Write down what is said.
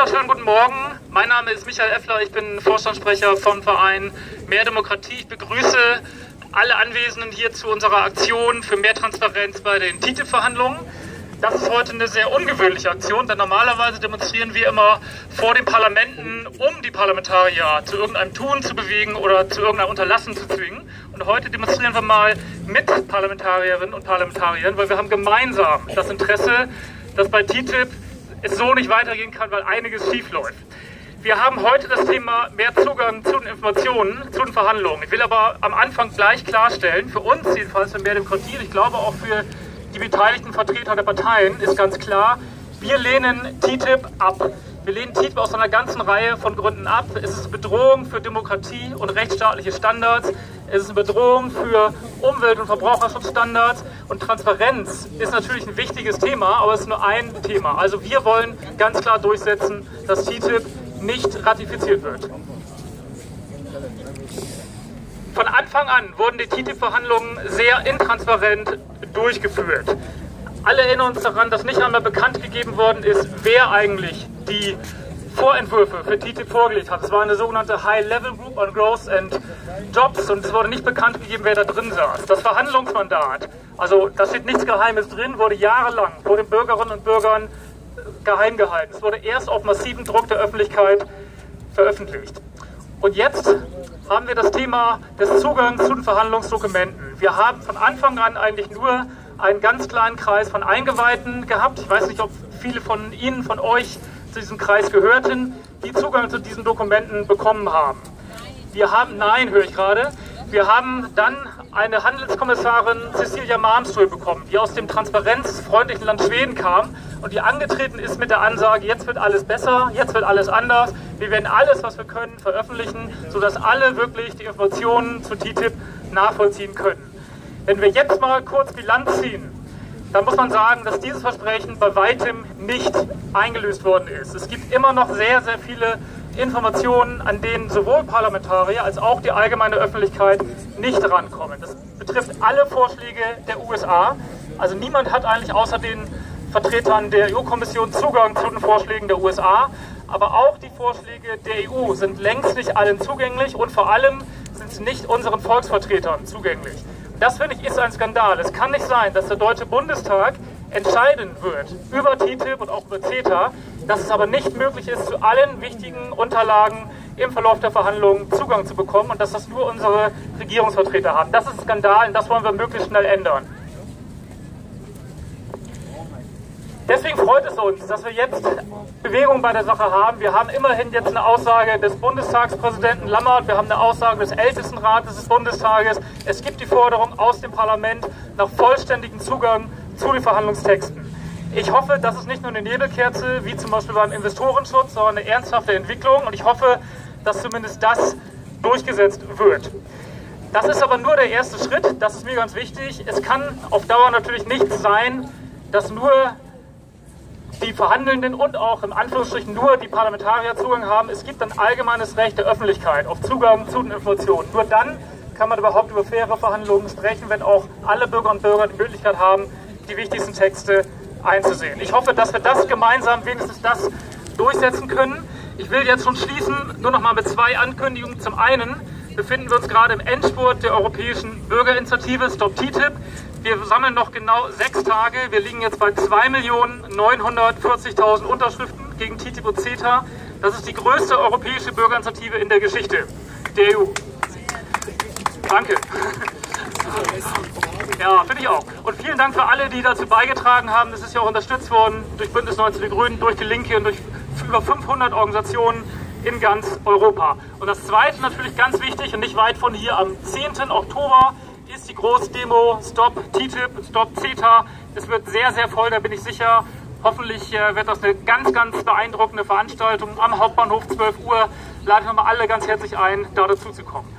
Wunderschönen guten Morgen. Mein Name ist Michael Effler, ich bin Vorstandssprecher vom Verein Mehr Demokratie. Ich begrüße alle Anwesenden hier zu unserer Aktion für mehr Transparenz bei den TTIP-Verhandlungen. Das ist heute eine sehr ungewöhnliche Aktion, denn normalerweise demonstrieren wir immer vor den Parlamenten, um die Parlamentarier zu irgendeinem Tun zu bewegen oder zu irgendeinem Unterlassen zu zwingen. Und heute demonstrieren wir mal mit Parlamentarierinnen und Parlamentariern, weil wir haben gemeinsam das Interesse, dass bei TTIP es so nicht weitergehen kann, weil einiges schief läuft. Wir haben heute das Thema mehr Zugang zu den Informationen, zu den Verhandlungen. Ich will aber am Anfang gleich klarstellen, für uns jedenfalls, für Mehr Demokratie, ich glaube auch für die beteiligten Vertreter der Parteien, ist ganz klar, wir lehnen TTIP ab. Wir lehnen TTIP aus einer ganzen Reihe von Gründen ab. Es ist eine Bedrohung für Demokratie und rechtsstaatliche Standards. Es ist eine Bedrohung für Umwelt- und Verbraucherschutzstandards. Und Transparenz ist natürlich ein wichtiges Thema, aber es ist nur ein Thema. Also wir wollen ganz klar durchsetzen, dass TTIP nicht ratifiziert wird. Von Anfang an wurden die TTIP-Verhandlungen sehr intransparent durchgeführt. Alle erinnern uns daran, dass nicht einmal bekannt gegeben worden ist, wer eigentlich die Vorentwürfe für TTIP vorgelegt hat. Es war eine sogenannte High-Level-Group on Growth and Jobs und es wurde nicht bekannt gegeben, wer da drin saß. Das Verhandlungsmandat, also da steht nichts Geheimes drin, wurde jahrelang vor den Bürgerinnen und Bürgern geheim gehalten. Es wurde erst auf massiven Druck der Öffentlichkeit veröffentlicht. Und jetzt haben wir das Thema des Zugangs zu den Verhandlungsdokumenten. Wir haben von Anfang an eigentlich nur einen ganz kleinen Kreis von Eingeweihten gehabt. Ich weiß nicht, ob viele von Ihnen, von euch zu diesem Kreis gehörten, die Zugang zu diesen Dokumenten bekommen haben. Wir haben, nein, höre ich gerade, wir haben dann eine Handelskommissarin Cecilia Malmström bekommen, die aus dem transparenzfreundlichen Land Schweden kam und die angetreten ist mit der Ansage, jetzt wird alles besser, jetzt wird alles anders, wir werden alles, was wir können, veröffentlichen, sodass alle wirklich die Informationen zu TTIP nachvollziehen können. Wenn wir jetzt mal kurz Bilanz ziehen, dann muss man sagen, dass dieses Versprechen bei weitem nicht eingelöst worden ist. Es gibt immer noch sehr, sehr viele Informationen, an denen sowohl Parlamentarier als auch die allgemeine Öffentlichkeit nicht rankommen. Das betrifft alle Vorschläge der USA. Also niemand hat eigentlich außer den Vertretern der EU-Kommission Zugang zu den Vorschlägen der USA. Aber auch die Vorschläge der EU sind längst nicht allen zugänglich und vor allem sind sie nicht unseren Volksvertretern zugänglich. Das, finde ich, ist ein Skandal. Es kann nicht sein, dass der Deutsche Bundestag entscheiden wird über TTIP und auch über CETA, dass es aber nicht möglich ist, zu allen wichtigen Unterlagen im Verlauf der Verhandlungen Zugang zu bekommen und dass das nur unsere Regierungsvertreter haben. Das ist ein Skandal und das wollen wir möglichst schnell ändern. Deswegen freut es uns, dass wir jetzt Bewegung bei der Sache haben. Wir haben immerhin jetzt eine Aussage des Bundestagspräsidenten Lammert, wir haben eine Aussage des Ältestenrates des Bundestages. Es gibt die Forderung aus dem Parlament nach vollständigem Zugang zu den Verhandlungstexten. Ich hoffe, das ist nicht nur eine Nebelkerze, wie zum Beispiel beim Investorenschutz, sondern eine ernsthafte Entwicklung. Und ich hoffe, dass zumindest das durchgesetzt wird. Das ist aber nur der erste Schritt. Das ist mir ganz wichtig. Es kann auf Dauer natürlich nicht sein, dass nur die Verhandelnden und auch im Anführungsstrichen nur die Parlamentarier Zugang haben. Es gibt ein allgemeines Recht der Öffentlichkeit auf Zugang zu den Informationen. Nur dann kann man überhaupt über faire Verhandlungen sprechen, wenn auch alle Bürgerinnen und Bürger die Möglichkeit haben, die wichtigsten Texte einzusehen. Ich hoffe, dass wir das gemeinsam wenigstens das durchsetzen können. Ich will jetzt schon schließen, nur noch mal mit zwei Ankündigungen. Zum einen befinden wir uns gerade im Endspurt der Europäischen Bürgerinitiative Stop TTIP. Wir sammeln noch genau 6 Tage. Wir liegen jetzt bei 2.940.000 Unterschriften gegen TTIP und CETA. Das ist die größte europäische Bürgerinitiative in der Geschichte der EU. Danke. Ja, finde ich auch. Und vielen Dank für alle, die dazu beigetragen haben. Das ist ja auch unterstützt worden durch Bündnis 90 die Grünen, durch die Linke und durch über 500 Organisationen in ganz Europa. Und das Zweite natürlich ganz wichtig und nicht weit von hier. Am 10. Oktober ist die Großdemo Stop TTIP, Stop CETA. Es wird sehr, sehr voll, da bin ich sicher. Hoffentlich wird das eine ganz, ganz beeindruckende Veranstaltung am Hauptbahnhof, 12 Uhr. Laden wir mal alle ganz herzlich ein, da dazu zu kommen.